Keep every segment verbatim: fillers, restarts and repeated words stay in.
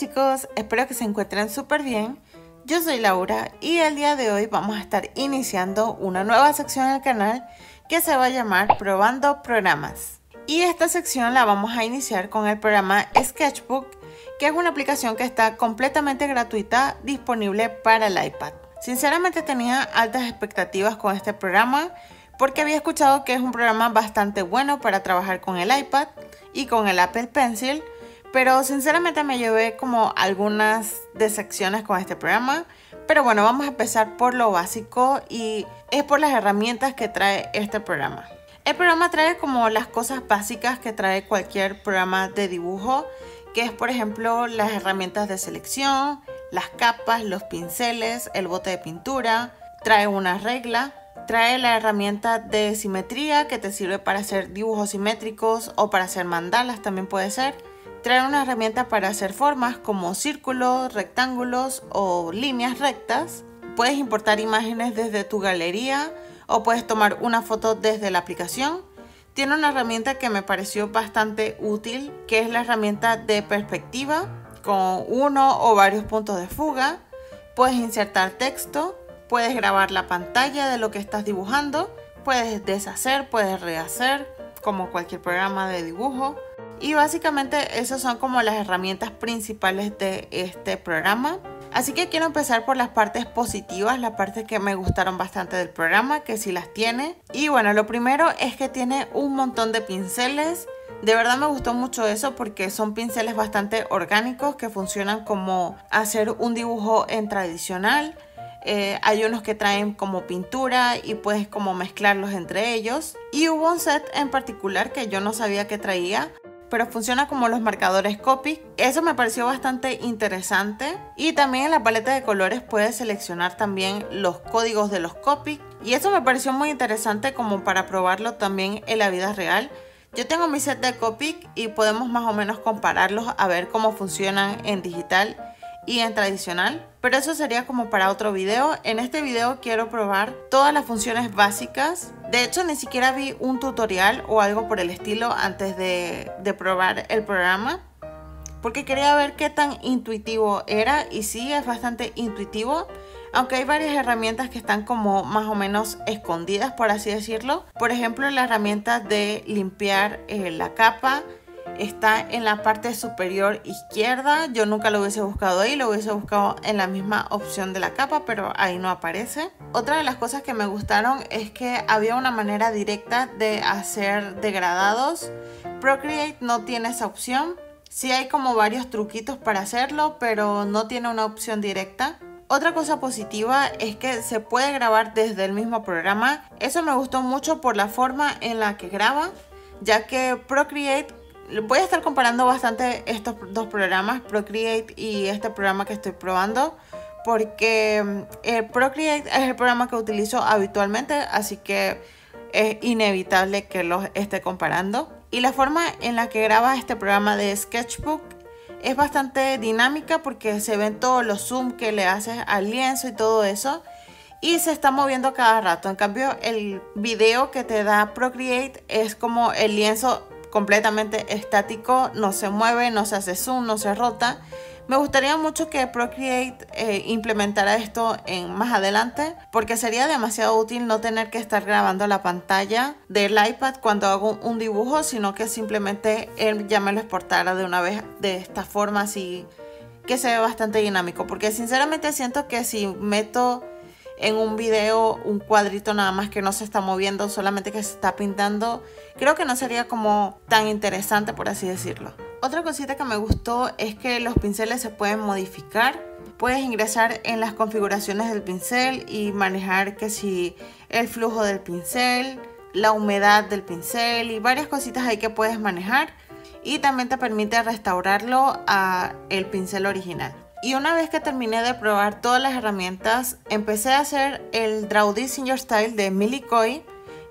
chicos, espero que se encuentren súper bien. Yo soy Laura y el día de hoy vamos a estar iniciando una nueva sección en el canal que se va a llamar Probando Programas. Y esta sección la vamos a iniciar con el programa Sketchbook, que es una aplicación que está completamente gratuita, disponible para el iPad. Sinceramente tenía altas expectativas con este programa porque había escuchado que es un programa bastante bueno para trabajar con el iPad y con el Apple Pencil, pero sinceramente me llevé como algunas decepciones con este programa. Pero bueno, vamos a empezar por lo básico y es por las herramientas que trae este programa. El programa trae como las cosas básicas que trae cualquier programa de dibujo, que es por ejemplo las herramientas de selección, las capas, los pinceles, el bote de pintura, trae una regla, trae la herramienta de simetría que te sirve para hacer dibujos simétricos o para hacer mandalas también puede ser. Trae una herramienta para hacer formas como círculos, rectángulos o líneas rectas. Puedes importar imágenes desde tu galería o puedes tomar una foto desde la aplicación. Tiene una herramienta que me pareció bastante útil, que es la herramienta de perspectiva con uno o varios puntos de fuga. Puedes insertar texto, puedes grabar la pantalla de lo que estás dibujando, puedes deshacer, puedes rehacer, como cualquier programa de dibujo. Y básicamente esas son como las herramientas principales de este programa. Así que quiero empezar por las partes positivas, las partes que me gustaron bastante del programa, que sí las tiene. Y bueno, lo primero es que tiene un montón de pinceles. De verdad me gustó mucho eso porque son pinceles bastante orgánicos que funcionan como hacer un dibujo en tradicional. Eh, hay unos que traen como pintura y puedes como mezclarlos entre ellos. Y hubo un set en particular que yo no sabía que traía, pero funciona como los marcadores Copic. Eso me pareció bastante interesante. Y también en la paleta de colores puedes seleccionar también los códigos de los Copic. Y eso me pareció muy interesante como para probarlo también en la vida real. Yo tengo mi set de Copic y podemos más o menos compararlos a ver cómo funcionan en digital y en tradicional. Pero eso sería como para otro video. En este video quiero probar todas las funciones básicas. De hecho, ni siquiera vi un tutorial o algo por el estilo antes de, de probar el programa, porque quería ver qué tan intuitivo era. Y sí, es bastante intuitivo, aunque hay varias herramientas que están como más o menos escondidas, por así decirlo. Por ejemplo, la herramienta de limpiar eh, la capa está en la parte superior izquierda. Yo nunca lo hubiese buscado ahí, lo hubiese buscado en la misma opción de la capa, pero ahí no aparece. Otra de las cosas que me gustaron es que había una manera directa de hacer degradados. Procreate no tiene esa opción. Sí hay como varios truquitos para hacerlo, pero no tiene una opción directa. Otra cosa positiva es que se puede grabar desde el mismo programa. Eso me gustó mucho por la forma en la que graba, ya que Procreate... Voy a estar comparando bastante estos dos programas, Procreate y este programa que estoy probando, porque el Procreate es el programa que utilizo habitualmente, así que es inevitable que los esté comparando. Y la forma en la que graba este programa de Sketchbook es bastante dinámica porque se ven todos los zoom que le haces al lienzo y todo eso, y se está moviendo cada rato. En cambio, el video que te da Procreate es como el lienzo completamente estático, no se mueve, no se hace zoom, no se rota. Me gustaría mucho que Procreate eh, implementara esto en, más adelante, porque sería demasiado útil no tener que estar grabando la pantalla del iPad cuando hago un dibujo, sino que simplemente él ya me lo exportara de una vez de esta forma, así que se ve bastante dinámico. Porque sinceramente siento que si meto en un video un cuadrito nada más que no se está moviendo, solamente que se está pintando, creo que no sería como tan interesante, por así decirlo. Otra cosita que me gustó es que los pinceles se pueden modificar. Puedes ingresar en las configuraciones del pincel y manejar que si el flujo del pincel, la humedad del pincel y varias cositas ahí que puedes manejar. Y también te permite restaurarlo a el pincel original. Y una vez que terminé de probar todas las herramientas, empecé a hacer el Draw This in Your Style de Mili Koey,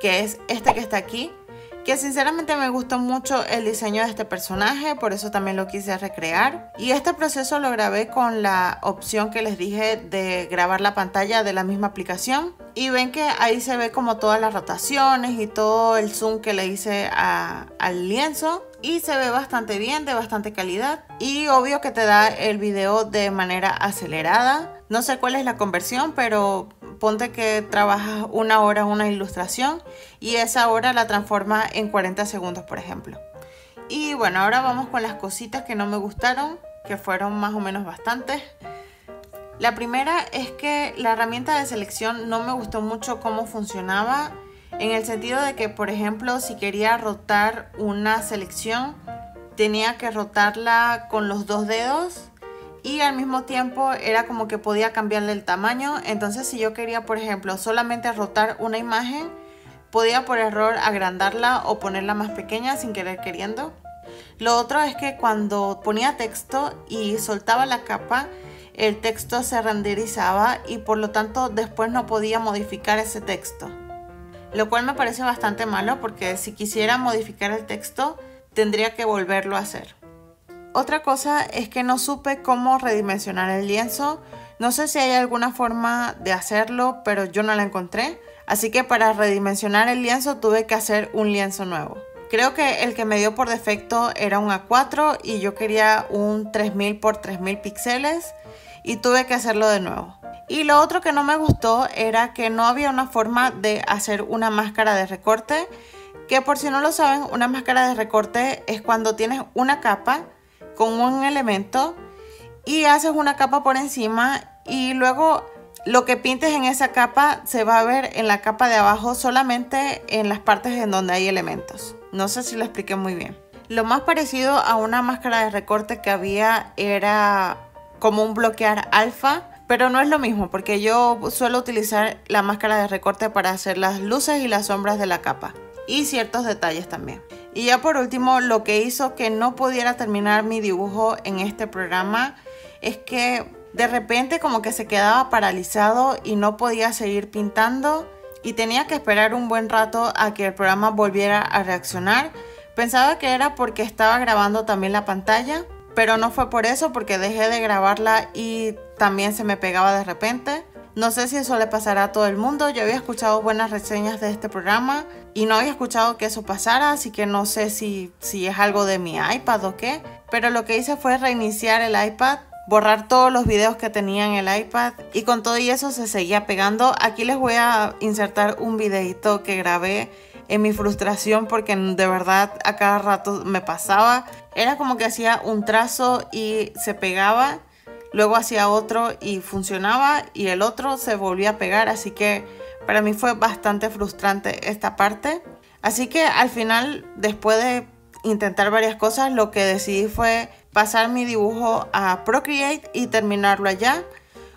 que es este que está aquí. que sinceramente me gustó mucho el diseño de este personaje, por eso también lo quise recrear. Y este proceso lo grabé con la opción que les dije de grabar la pantalla de la misma aplicación. Y ven que ahí se ve como todas las rotaciones y todo el zoom que le hice a, al lienzo. Y se ve bastante bien, de bastante calidad. Y obvio que te da el video de manera acelerada. No sé cuál es la conversión, pero ponte que trabajas una hora una ilustración y esa hora la transforma en cuarenta segundos, por ejemplo. Y bueno, ahora vamos con las cositas que no me gustaron, que fueron más o menos bastantes. La primera es que la herramienta de selección no me gustó mucho cómo funcionaba, en el sentido de que, por ejemplo, si quería rotar una selección, tenía que rotarla con los dos dedos y al mismo tiempo era como que podía cambiarle el tamaño. Entonces, si yo quería, por ejemplo, solamente rotar una imagen, podía por error agrandarla o ponerla más pequeña sin querer queriendo. Lo otro es que cuando ponía texto y soltaba la capa, el texto se renderizaba y por lo tanto después no podía modificar ese texto. Lo cual me parece bastante malo, porque si quisiera modificar el texto tendría que volverlo a hacer. Otra cosa es que no supe cómo redimensionar el lienzo. No sé si hay alguna forma de hacerlo, pero yo no la encontré. Así que para redimensionar el lienzo tuve que hacer un lienzo nuevo. Creo que el que me dio por defecto era un A cuatro y yo quería un tres mil por tres mil píxeles y tuve que hacerlo de nuevo. Y lo otro que no me gustó era que no había una forma de hacer una máscara de recorte, que por si no lo saben, una máscara de recorte es cuando tienes una capa con un elemento y haces una capa por encima y luego lo que pintes en esa capa se va a ver en la capa de abajo, solamente en las partes en donde hay elementos. No sé si lo expliqué muy bien. Lo más parecido a una máscara de recorte que había era como un bloquear alfa, pero no es lo mismo porque yo suelo utilizar la máscara de recorte para hacer las luces y las sombras de la capa y ciertos detalles también. Y ya por último, lo que hizo que no pudiera terminar mi dibujo en este programa es que de repente como que se quedaba paralizado y no podía seguir pintando y tenía que esperar un buen rato a que el programa volviera a reaccionar. Pensaba que era porque estaba grabando también la pantalla, pero no fue por eso, porque dejé de grabarla y también se me pegaba de repente. No sé si eso le pasará a todo el mundo. Yo había escuchado buenas reseñas de este programa y no había escuchado que eso pasara, así que no sé si, si es algo de mi iPad o qué. Pero lo que hice fue reiniciar el iPad, borrar todos los videos que tenía en el iPad y con todo y eso se seguía pegando. Aquí les voy a insertar un videito que grabé en mi frustración, porque de verdad a cada rato me pasaba. Era como que hacía un trazo y se pegaba, luego hacía otro y funcionaba y el otro se volvía a pegar, así que para mí fue bastante frustrante esta parte. Así que al final, después de intentar varias cosas, lo que decidí fue pasar mi dibujo a Procreate y terminarlo allá.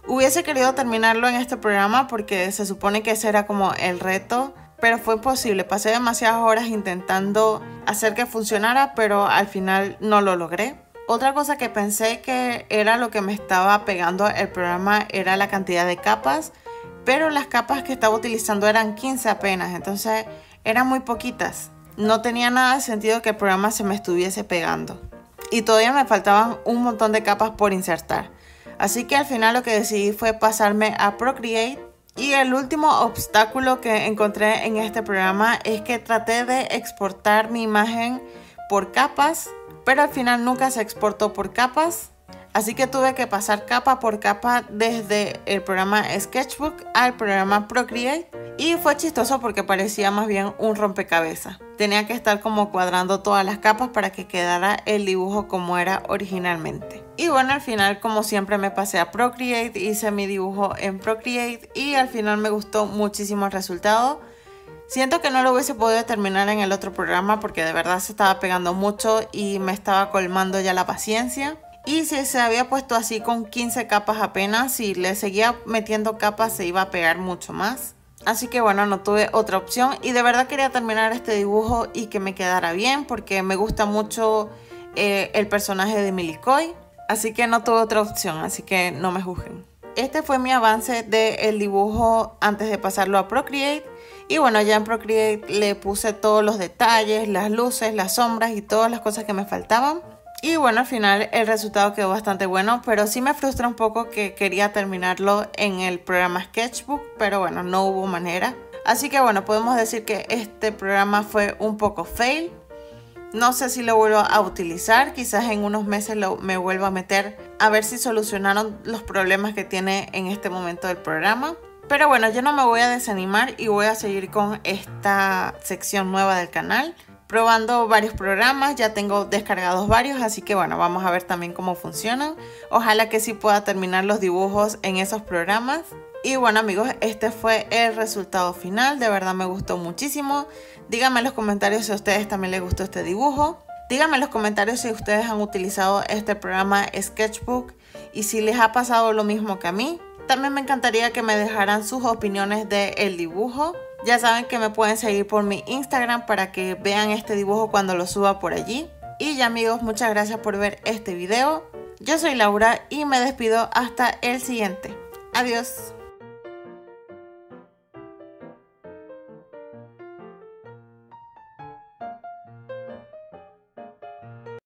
Hubiese querido terminarlo en este programa porque se supone que ese era como el reto, pero fue imposible. Pasé demasiadas horas intentando hacer que funcionara, pero al final no lo logré. Otra cosa que pensé que era lo que me estaba pegando el programa era la cantidad de capas, pero las capas que estaba utilizando eran quince apenas, entonces eran muy poquitas. No tenía nada de sentido que el programa se me estuviese pegando y todavía me faltaban un montón de capas por insertar. Así que al final lo que decidí fue pasarme a Procreate. Y el último obstáculo que encontré en este programa es que traté de exportar mi imagen por capas, pero al final nunca se exportó por capas, así que tuve que pasar capa por capa desde el programa Sketchbook al programa Procreate y fue chistoso porque parecía más bien un rompecabezas. Tenía que estar como cuadrando todas las capas para que quedara el dibujo como era originalmente. Y bueno, al final, como siempre, me pasé a Procreate, hice mi dibujo en Procreate y al final me gustó muchísimo el resultado. Siento que no lo hubiese podido terminar en el otro programa porque de verdad se estaba pegando mucho y me estaba colmando ya la paciencia. Y si se había puesto así con quince capas apenas, si le seguía metiendo capas se iba a pegar mucho más. Así que bueno, no tuve otra opción y de verdad quería terminar este dibujo y que me quedara bien porque me gusta mucho eh, el personaje de Mili Koey. Así que no tuve otra opción, así que no me juzguen. Este fue mi avance del dibujo antes de pasarlo a Procreate. Y bueno, ya en Procreate le puse todos los detalles, las luces, las sombras y todas las cosas que me faltaban. Y bueno, al final el resultado quedó bastante bueno, pero sí me frustra un poco que quería terminarlo en el programa Sketchbook, pero bueno, no hubo manera. Así que bueno, podemos decir que este programa fue un poco fail. No sé si lo vuelvo a utilizar, quizás en unos meses lo, me vuelva a meter a ver si solucionaron los problemas que tiene en este momento del programa. Pero bueno, yo no me voy a desanimar y voy a seguir con esta sección nueva del canal, probando varios programas. Ya tengo descargados varios, así que bueno, vamos a ver también cómo funcionan. Ojalá que sí pueda terminar los dibujos en esos programas. Y bueno amigos, este fue el resultado final. De verdad me gustó muchísimo. Díganme en los comentarios si a ustedes también les gustó este dibujo. Díganme en los comentarios si ustedes han utilizado este programa Sketchbook y si les ha pasado lo mismo que a mí. También me encantaría que me dejaran sus opiniones del dibujo. Ya saben que me pueden seguir por mi Instagram para que vean este dibujo cuando lo suba por allí. Y ya amigos, muchas gracias por ver este video. Yo soy Laura y me despido hasta el siguiente. Adiós.